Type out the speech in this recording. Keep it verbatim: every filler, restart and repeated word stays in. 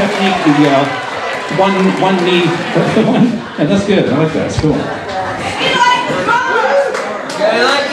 technique, the uh, one one knee, one, and that's good. I like that. It's cool.